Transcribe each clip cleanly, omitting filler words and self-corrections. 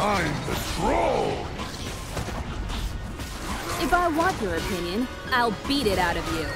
I'm the troll! If I want your opinion, I'll beat it out of you.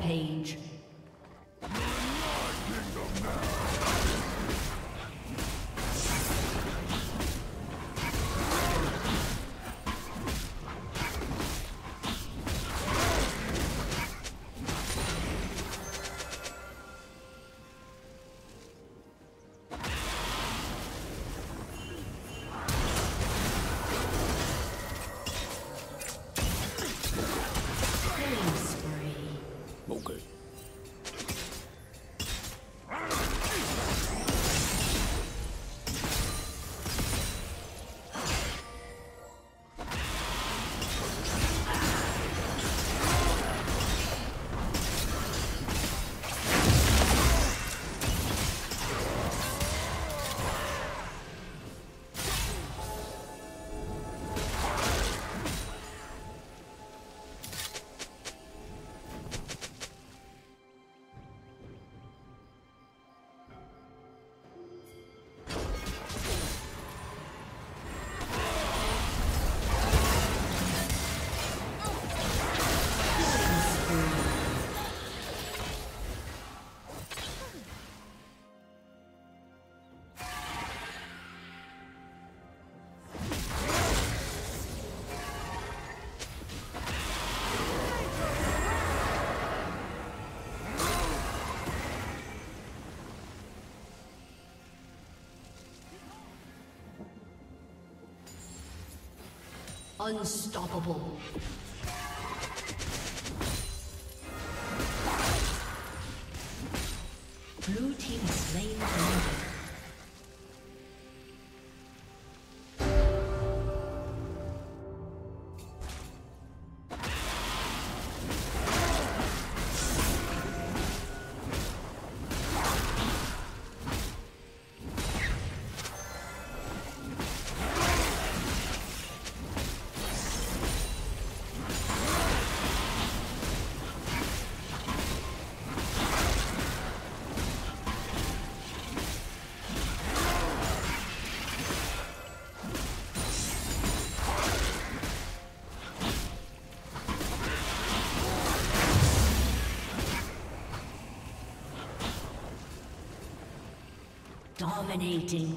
Page. Unstoppable. Blue team slain dragon. Dominating.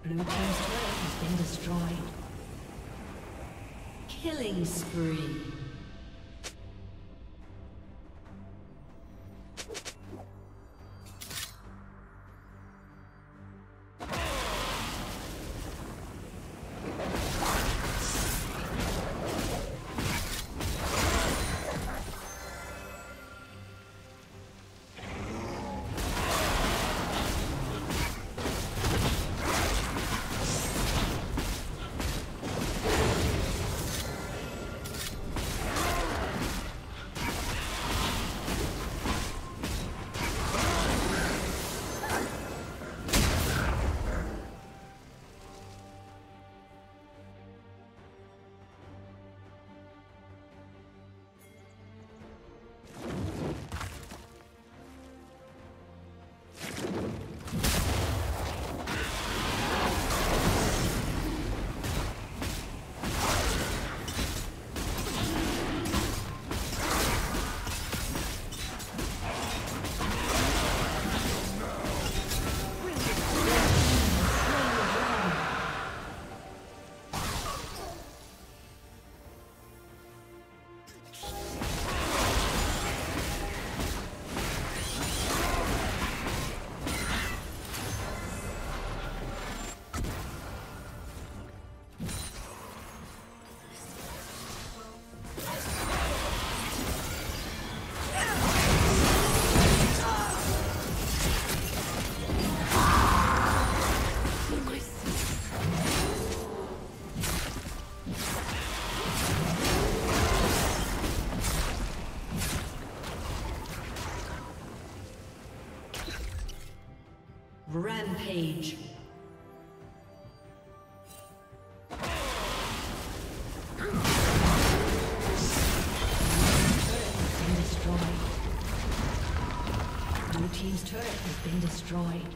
Blue team's turret has been destroyed. Killing spree. Rampage. Blue team's turret has been destroyed.